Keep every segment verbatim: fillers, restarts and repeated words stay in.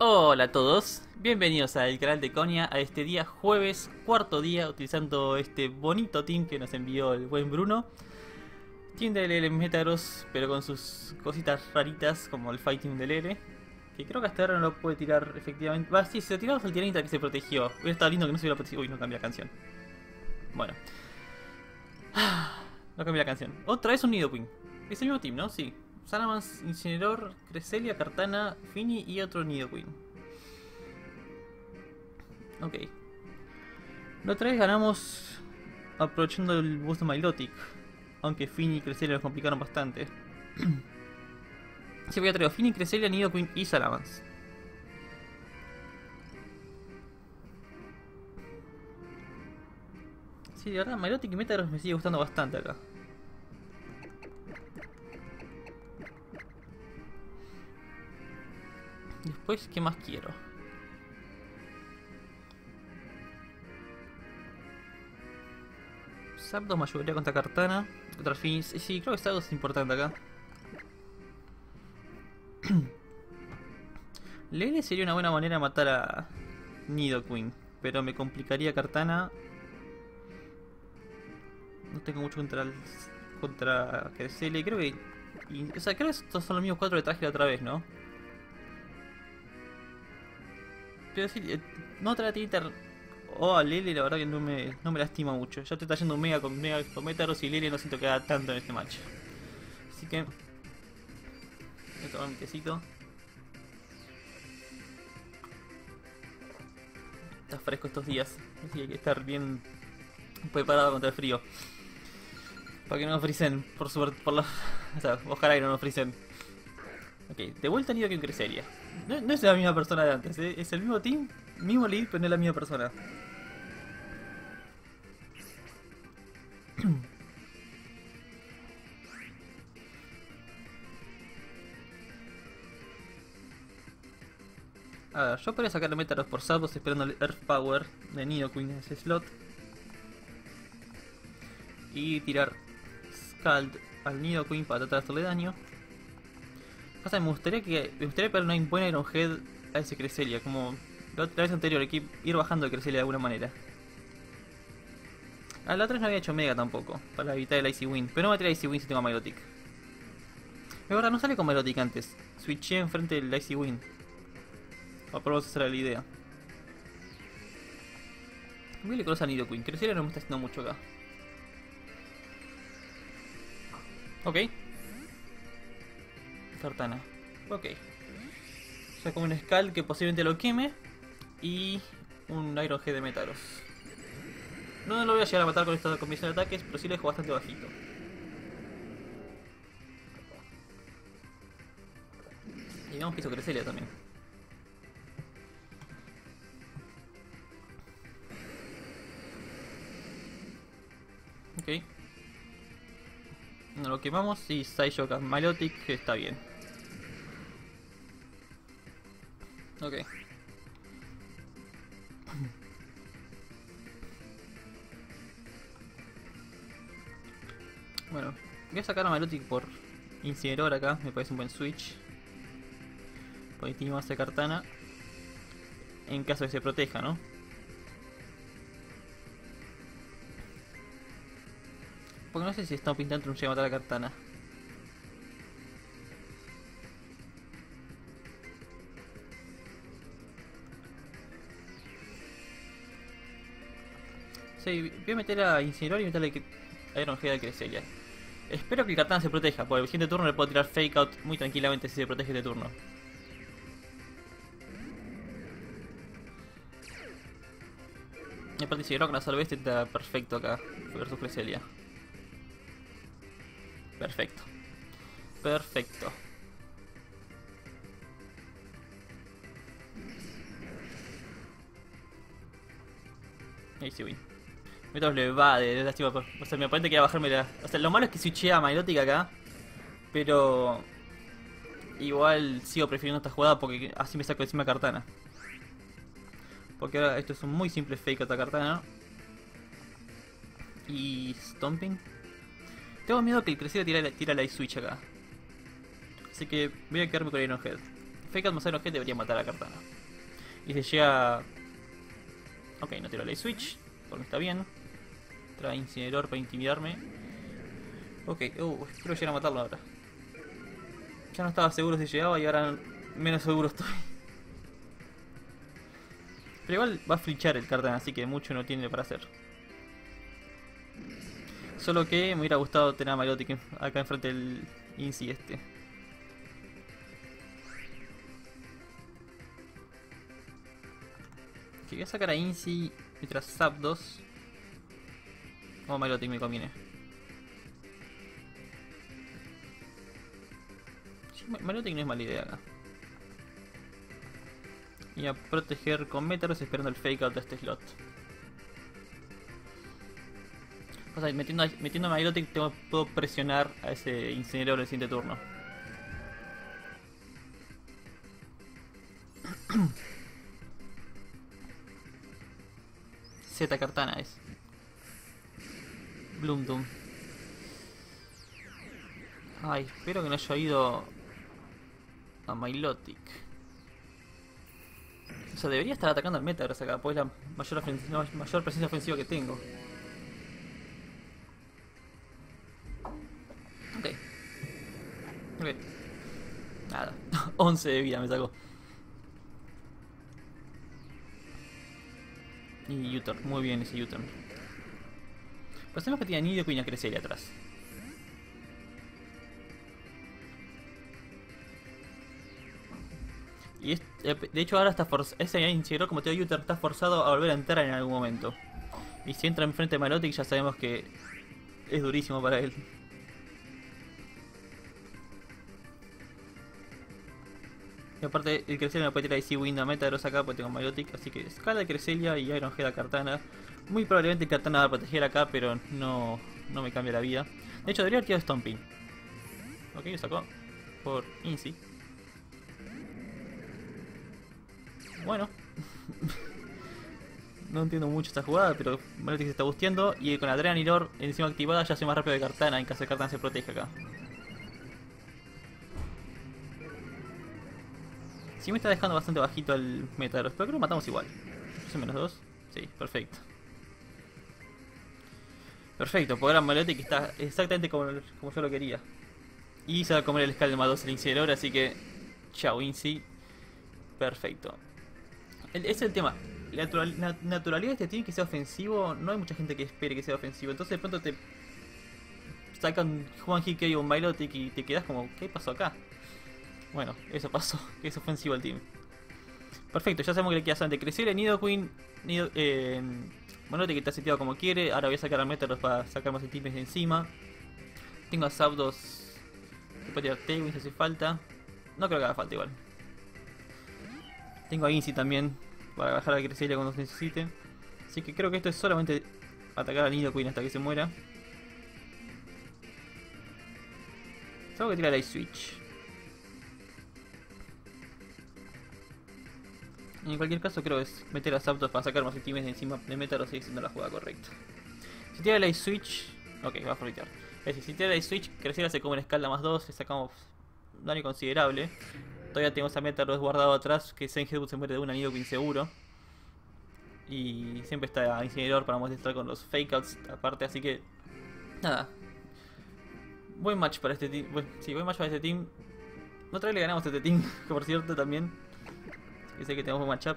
Hola a todos, bienvenidos al canal de Konya a este día jueves, cuarto día, utilizando este bonito team que nos envió el buen Bruno. Team de Lele Metagross, pero con sus cositas raritas como el fighting de Lele, que creo que hasta ahora no lo puede tirar efectivamente. Va, ah, sí, se lo tiramos al Tyranitar que se protegió. Hubiera estado lindo que no se hubiera protegido. Uy, no cambia la canción. Bueno. No cambia la canción. Otra vez un Nidoqueen. Es el mismo team, ¿no? Sí. Salamence, Incineroar, Cresselia, Kartana, Fini y otro Nidoqueen. Ok. La otra vez ganamos aprovechando el boost de Milotic. Aunque Fini y Cresselia nos complicaron bastante. Sí, voy a traer Fini, Cresselia, Nidoqueen y Salamence. Sí, de verdad, Milotic y Metagross me sigue gustando bastante acá. Después, ¿qué más quiero? Zapdos me ayudaría contra Kartana. Contra Fini. Sí, creo que Zapdos es importante acá. Lele sería una buena manera de matar a Nidoqueen. Pero me complicaría Kartana. No tengo mucho contra el, contra Cresselia. Creo que... Y, o sea, creo que estos son los mismos cuatro que traje la otra vez, ¿no? Pero sí, eh, no trae a Tyranitar o a Lele, la verdad que no me, no me lastima mucho. Ya te está yendo mega con mega con Metagross y Lele no siento que haga tanto en este match. Así que... Voy a tomar mi tecito. Está fresco estos días, así que hay que estar bien preparado contra el frío. Para que no nos frisen, por suerte, por la... O sea, ojalá que no nos frisen. Ok, de vuelta Nidoqueen Cresselia. No, no es la misma persona de antes, ¿eh? Es el mismo team, mismo lead, pero no es la misma persona. A ver, yo podría sacarle Metagross por Zapdos esperando el Earth Power de Nidoqueen en ese slot. Y tirar Scald al Nidoqueen para tratar de hacerle daño. O sea, me gustaría que me gustaría pegar una buena Iron Head a ese Cresselia, como la otra vez anterior, hay que ir bajando de Cresselia de alguna manera. A la otra vez no había hecho Mega tampoco, para evitar el Icy Wind, pero no va a tirar Icy Wind si tengo a Milotic. De verdad, no sale con Milotic antes, switché enfrente del Icy Wind. O por lo menos esa era la idea. Voy a le colocar a Nidoqueen, Cresselia no me está haciendo mucho acá. Ok. Kartana. Ok. O sea, como un Skull que posiblemente lo queme. Y un Iron Head de Metagross. No lo voy a llegar a matar con esta combinación de ataques, pero sí lo dejo bastante bajito. Y digamos que hizo Cresselia también. Ok. No lo quemamos y Psyshock Milotic está bien. Ok. Bueno, voy a sacar a Milotic por Incineroar acá, me parece un buen switch. Por encima hace Kartana. En caso de que se proteja, ¿no? Porque no sé si está pintando un llega a matar a Kartana. Sí, voy a meter a Incineroar y meterle a Iron Head a Cresselia. Espero que Kartana se proteja, porque el siguiente turno le puedo tirar Fake Out muy tranquilamente si se protege este turno. Y aparte Incineroar con la salve este está perfecto acá versus Cresselia. Perfecto. Perfecto. Ahí sí, win. Metagross le va de lástima. Por, o sea, mi oponente quería bajarme la... O sea, lo malo es que switché a Milotic acá. Pero... Igual sigo prefiriendo esta jugada porque así me saco encima a Kartana. Porque ahora esto es un muy simple fake hasta Kartana. Y... Stomping. Tengo miedo que el Cresselia tire la, tire la Light Switch acá. Así que voy a quedarme con Iron Head. Fecal Masano G debería matar a Kartana. Y se llega... Ok, no tiro la Switch, porque está bien. Trae Incineroar para intimidarme. Ok, uh, creo que llegan a matarlo ahora. Ya no estaba seguro si llegaba y ahora menos seguro estoy. Pero igual va a flichar el Kartana, así que mucho no tiene para hacer. Solo que me hubiera gustado tener a Milotic acá enfrente del Inci este. Que voy a sacar a Inci mientras Zapdos. O oh, Milotic me conviene. Sí, Milotic no es mala idea acá. Y a proteger con Metagross esperando el fake out de este slot. O sea, metiendo, metiéndome a Milotic tengo, puedo presionar a ese Incineroar en el siguiente turno. Z Kartana es. Bloomdoom. Ay, espero que no haya ido a Milotic. O sea, debería estar atacando al Metagross acá, porque es la mayor, ofensiva, la mayor presencia ofensiva que tengo. Ok, nada, once de vida me sacó. Y U-turn, muy bien ese U-turn. Pensemos que tiene Nidoqueen a Cresselia atrás. Y es, de hecho ahora está forzado, ese Incineroar como te dio U-turn está forzado a volver a entrar en algún momento. Y si entra enfrente de Milotic ya sabemos que es durísimo para él. Y aparte, el Cresselia me puede tirar Icy Wind a Metagross acá porque tengo Milotic, así que escala de Cresselia y Iron Head a Kartana. Muy probablemente Kartana va a proteger acá, pero no, no me cambia la vida. De hecho, debería haber tirado Stomping. Ok, lo sacó por Inci. Bueno. No entiendo mucho esta jugada, pero Milotic se está busteando. Y con la Tyranitar encima activada ya hace más rápido de Kartana en caso de que Kartana se proteja acá. Sí, me está dejando bastante bajito el Metagross, pero creo que lo matamos igual. ¿Son menos dos? Sí, perfecto. Perfecto, porque ahora Milotic está exactamente como, como yo lo quería. Y se va a comer el Scald de más dos el Incineroar, así que... Chao, Inci. Perfecto. El, ese es el tema. La natural, na, naturalidad de este tiene que ser ofensivo. No hay mucha gente que espere que sea ofensivo. Entonces de pronto te... sacan Juan Hit K o un Milotic y te quedas como... ¿Qué pasó acá? Bueno, eso pasó, que es ofensivo al team. Perfecto, ya sabemos que le queda solamente Cresselia, Nidoqueen, Nido, eh, Milotic que está seteado como quiere. Ahora voy a sacar a Metagross para sacar más estimes de encima. Tengo a Zapdos que puede tirar Tailwind si hace falta. No creo que haga falta igual. Tengo a Inci también para bajar a Cresselia cuando se necesite. Así que creo que esto es solamente atacar a Nidoqueen hasta que se muera. Tengo que tirar la Switch. En cualquier caso creo que es meter a Zapdos para sacar más ultimes de encima de Metagross sigue siendo la jugada correcta. Si tira la Switch... Ok, va a fritar. Es decir, si tira la Switch, Cresselia se come la escala más dos, le sacamos daño considerable. Todavía tenemos a Metagross guardado atrás, que Zen Headbutt se muere de un anillo que inseguro. Y siempre está Incineroar para molestar con los fakeouts aparte, así que... Nada. Buen match para este team. Bueno, sí, buen match para este team. No trae le ganamos a este team, que por cierto también... Que sé que tenemos un matchup.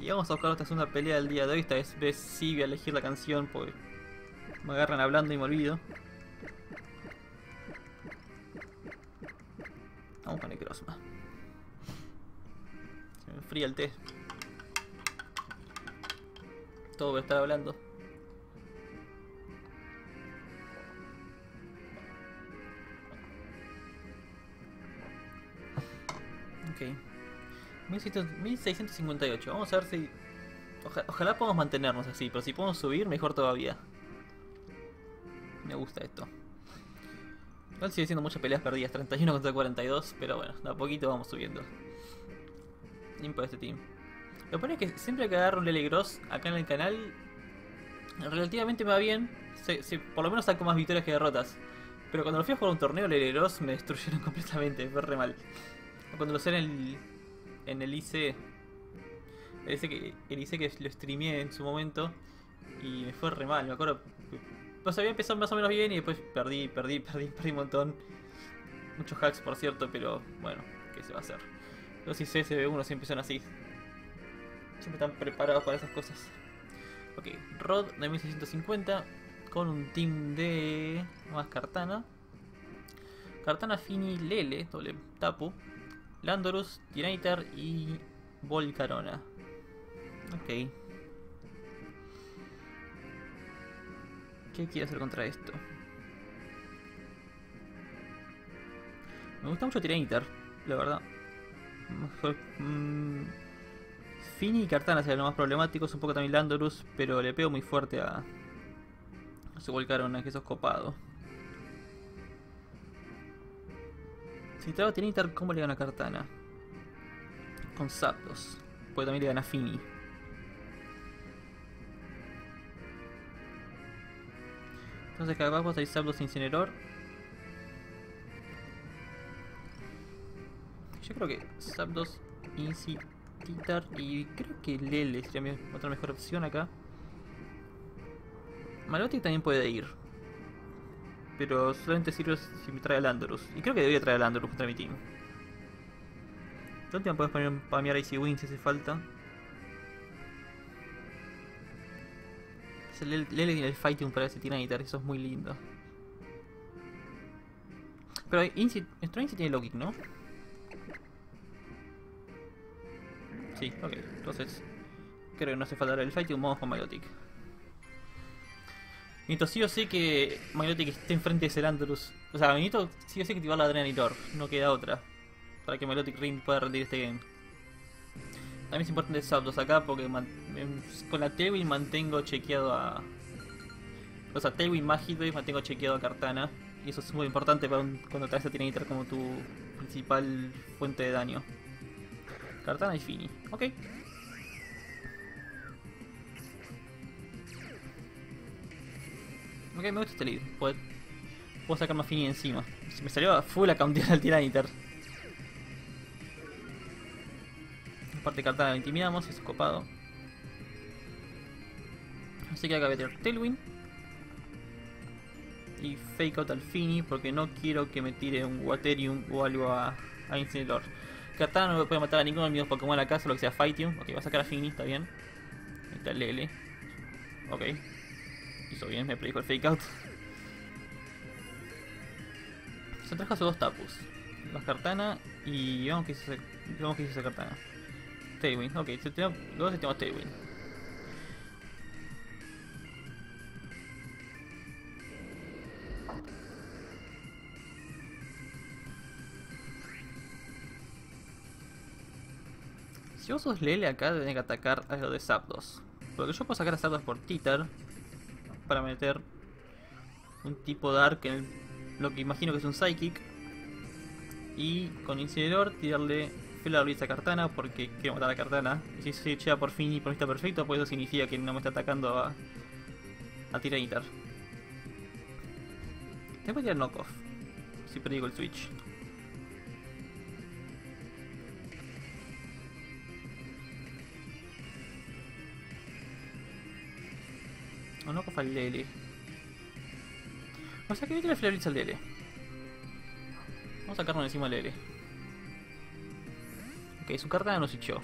Y vamos a buscar esta segunda pelea del día de hoy. Esta vez sí voy a elegir la canción porque me agarran hablando y me olvido. Vamos con el Necrozma. Se me enfría el té. Todo por estar hablando. Ok. mil seiscientos cincuenta y ocho, vamos a ver si... Oja, ojalá podamos mantenernos así, pero si podemos subir, mejor todavía. Me gusta esto. Igual sigue siendo muchas peleas perdidas, treinta y uno contra cuarenta y dos, pero bueno, de a poquito vamos subiendo. Bien para este team. Lo que pasa es que siempre que agarro un Lele Gross acá en el canal, relativamente me va bien. Se, se, por lo menos saco más victorias que derrotas. Pero cuando lo fui a jugar un torneo, Lele Gross me destruyeron completamente, fue re mal. Cuando lo sé en el, en el I C, parece que el I C que lo streameé en su momento y me fue re mal, me acuerdo. Pues había empezado más o menos bien y después perdí, perdí, perdí, perdí un montón. Muchos hacks, por cierto, pero bueno, ¿qué se va a hacer? Los I C S B uno siempre son así. Siempre están preparados para esas cosas. Ok, Rod de mil seiscientos cincuenta con un team de más Kartana. Kartana, Fini, Lele, doble Tapu, Landorus, Tyranitar y Volcarona. Ok. ¿Qué quiero hacer contra esto? Me gusta mucho Tyranitar, la verdad. Mm, Fini y Kartana serían los más problemáticos, un poco también Landorus, pero le pego muy fuerte a, a su Volcarona, que eso es copado. Si traba Tyranitar, ¿cómo le gana a Kartana? Con Zapdos, porque también le gana a Fini. Entonces acá abajo hay Zapdos e Incineroar. Yo creo que Zapdos, Incineroar y creo que Lele sería mi otra mejor opción acá. Milotic también puede ir, pero solamente sirve si me trae a Landorus. Y creo que debería traer a Landorus contra mi team. ¿Dónde me puedes poner para mi Icy Win si hace falta? Lele tiene el fighting para ese Tyranitar, eso es muy lindo. Pero Inci, nuestro Inci tiene low kick, ¿no? Sí, ok, entonces creo que no hace falta el fighting, vamos con Milotic. Necesito sí o sí que Milotic esté enfrente de Landorus. O sea, necesito sí o sí que activar la Tyranitar, no queda otra. Para que Milotic Ring pueda rendir este game. También es importante Zapdos acá porque con la Tailwind mantengo chequeado a... O sea, Tailwind más Hitwave mantengo chequeado a Kartana. Y eso es muy importante para un, cuando traes a Tyranitar como tu principal fuente de daño. Kartana y Fini. Ok. Ok, me gusta este lead. Puedo, puedo sacar más Fini encima. Me salió a full a countear al Tyranitar. Parte Kartana la intimidamos, es copado. Así que acá voy a tirar Tailwind y Fake Out al Fini porque no quiero que me tire un Waterium o algo a, a Incineroar. Kartana no me puede matar a ninguno de mis Pokémon acá, solo que sea Fightium. Ok, va a sacar a Fini, está bien. Ahí está Lele. Ok, hizo bien, me predijo el Fake Out. Se trajo a sus dos Tapus, más Kartana y vamos que hizo esa Kartana. Tailwind, ok, luego se llama Tailwind. Si vos sos Lele acá, tenés que atacar a lo de Zapdos. Porque yo puedo sacar a Zapdos por Titar para meter un tipo Dark en el, lo que imagino que es un Psychic. Y con Incineroar tirarle la Luisa a Kartana porque quiero matar a Kartana. Y si se echa por fin y por mí está perfecto, pues eso significa que no me está atacando a, a Tyranitar. Tengo que tirar knockoff si predigo el switch. O knockoff al Lele. O sea que voy a tirar la Luisa al Lele. Vamos a sacarnos encima al Lele. Ok, su Kartana no se echó.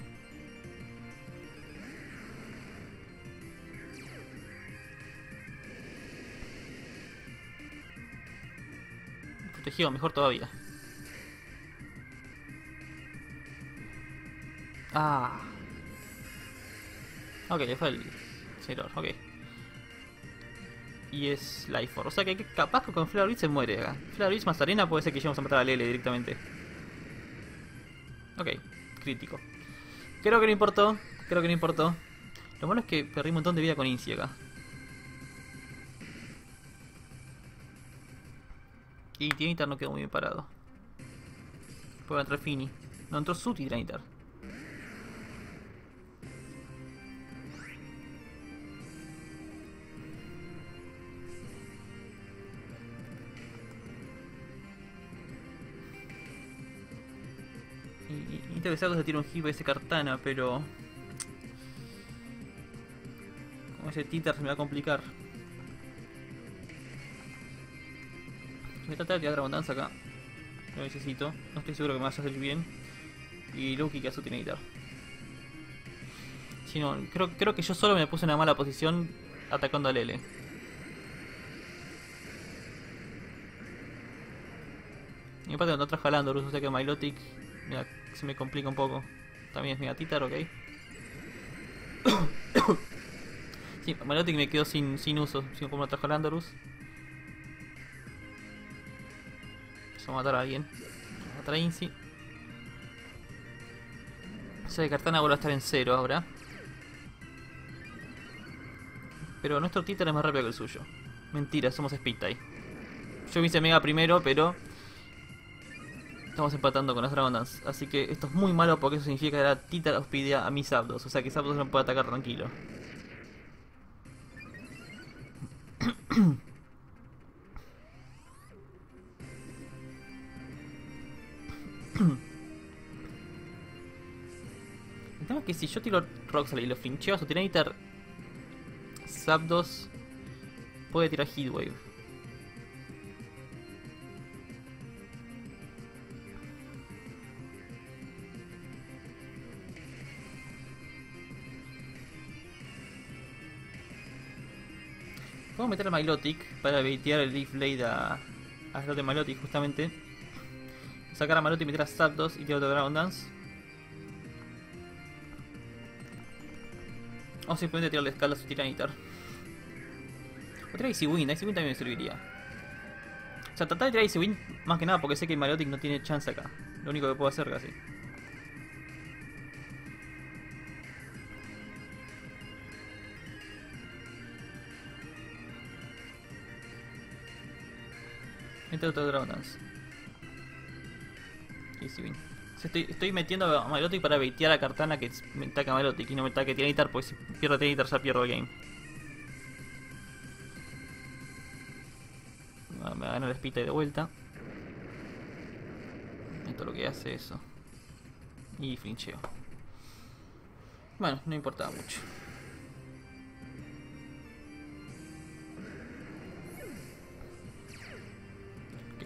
Protegido, mejor todavía. Ah. Ok, le fue el Ceror, ok. Y es Life Force, o sea que capaz que con Flare Blitz se muere acá. Flare Blitz más arena puede ser que lleguemos a matar a Lele directamente. Ok. Crítico. Creo que no importó, creo que no importó. Lo malo es que perdí un montón de vida con Inci acá. Y Tyranitar no quedó muy bien parado. Puede entrar Fini. No, entró su Tyranitar. necesito que Zapdos le tire un hit a ese Kartana, pero... con ese Titar se me va a complicar. Voy a tratar de tirar Abundancia acá. Lo necesito. No estoy seguro que me vaya a hacer bien. Y Lucky que a su tiene Titar. Si no, creo, creo que yo solo me puse en una mala posición atacando a Lele. Y aparte cuando trajo a Landorus, o sea que Milotic mira, se me complica un poco. También es mega Titar, ok. Sí, Milotic me quedó sin, sin uso, sin como trajo a Landorus. Vamos a matar a alguien. Vamos a matar a Inci. O sea que Kartana vuelve a estar en cero ahora. Pero nuestro Titar es más rápido que el suyo. Mentira, somos Speed Tie. Yo me hice mega primero, pero... estamos empatando con las Dragonlance, así que esto es muy malo porque eso significa que la Titar hospedea a mis Zapdos, o sea que Zapdos no puede atacar tranquilo. El tema es que si yo tiro Roxale y lo fincheo a su Tyranitar, Zapdos puede tirar Heatwave. Puedo meter a Milotic para baitear el Leaf Blade a, a slot de Milotic justamente. Sacar a Milotic y meter a Zapdos y tirar otro Dragon Dance. O simplemente tirarle escala a su Tyranitar. O tirar Easy Win, Easy Win también me serviría. O sea, tratar de tirar Easy Win más que nada porque sé que Milotic no tiene chance acá. Lo único que puedo hacer casi. Mete otro Dragon Dance. Easy win. Estoy, estoy metiendo a Milotic para baitear a Kartana que me ataca a Milotic y no me ataque a Tyranitar, porque si pierdo a Tyranitar ya pierdo el game. Ah, me va a ganar el Spita y de vuelta. Esto lo que hace eso. Y flincheo. Bueno, no importaba mucho.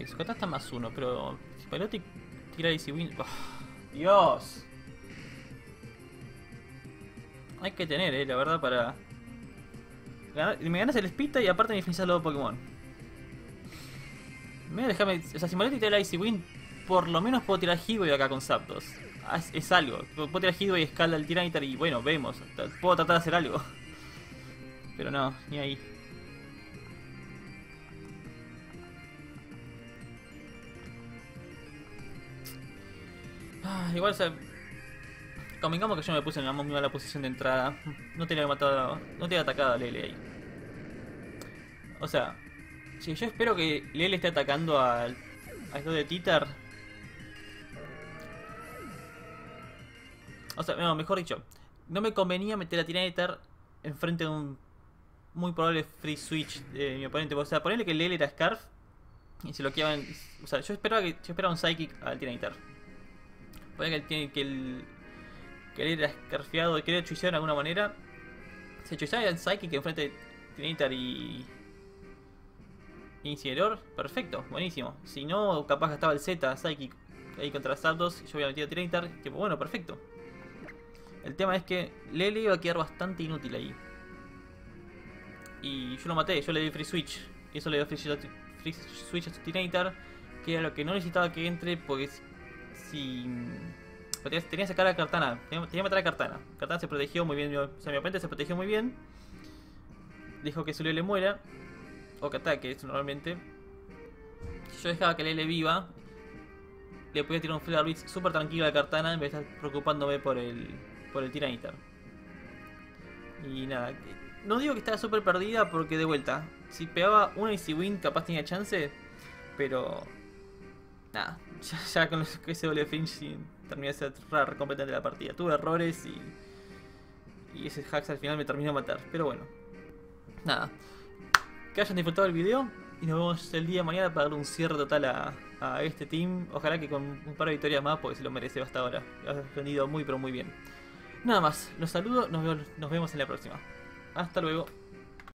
Su carta está más uno, pero si Milotic tira Easy Win... ¡Oh! ¡Dios! Hay que tener, eh, la verdad, para... ganar... me ganas el Spita y aparte me infligás los dos Pokémon. Me voy a dejarme... O sea, si Milotic tira Easy Win, por lo menos puedo tirar Heatwave acá con Zapdos. Es, es algo. Puedo tirar Heatwave y escala al Tyranitar y bueno, vemos. Puedo tratar de hacer algo. Pero no, ni ahí. Igual, o sea, convengamos que yo me puse en una muy mala posición de entrada. No tenía matado, no tenía atacado a Lele ahí. O sea, si yo espero que Lele esté atacando al slot de Titar. O sea, no, mejor dicho, no me convenía meter a Tyranitar enfrente de un muy probable free switch de mi oponente. O sea, ponerle que Lele era Scarf y se lo quedaban. O sea, yo esperaba que yo esperaba un Psychic al Tyranitar. Ponía que, que el que él era escarfiado, que era chuiseado de alguna manera. Se chuiseaba el Psychic enfrente de Tyranitar y... Incineroar, perfecto, buenísimo. Si no, capaz gastaba el Z Psychic ahí contra Zapdos, yo había metido a Tyranitar, tipo, bueno, perfecto. El tema es que Lele iba a quedar bastante inútil ahí. Y yo lo maté, yo le di free switch. Y eso le dio free, free switch a su Tyranitar, que era lo que no necesitaba que entre porque... si... tenía que sacar a Kartana, tenía que matar a Kartana. Kartana se protegió muy bien, o sea, mi oponente se protegió muy bien. Dejó que su Lele muera, o que ataque, eso normalmente. Si yo dejaba que Lele viva, le podía tirar un Flare Blitz súper tranquilo a Kartana en vez de estar preocupándome por el, por el Tyranitar. Y nada, no digo que estaba súper perdida porque de vuelta, si pegaba una Easy Win capaz tenía chance, pero... nada, ya, ya con los, ese doble flinch terminé de cerrar completamente la partida. Tuve errores y, y ese hacks al final me terminó de matar. Pero bueno, nada. Que hayan disfrutado el video y nos vemos el día de mañana para dar un cierre total a, a este team. Ojalá que con un par de victorias más, porque se lo merece hasta ahora. Lo has aprendido muy pero muy bien. Nada más, los saludo, nos vemos, nos vemos en la próxima. Hasta luego.